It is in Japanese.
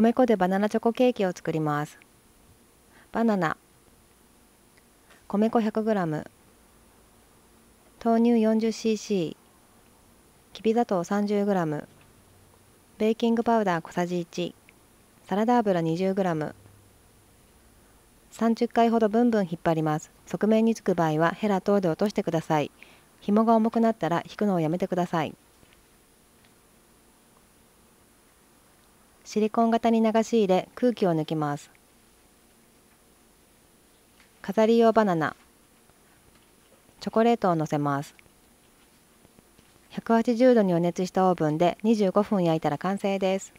米粉でバナナチョコケーキを作ります。バナナ、米粉 100g、 豆乳 40cc、 きび砂糖 30g、 ベーキングパウダー小さじ1、サラダ油 20g。 30回ほどブンブン引っ張ります。側面につく場合はヘラ等で落としてください。紐が重くなったら引くのをやめてください。シリコン型に流し入れ、空気を抜きます。飾り用バナナ、チョコレートをのせます。180度に予熱したオーブンで25分焼いたら完成です。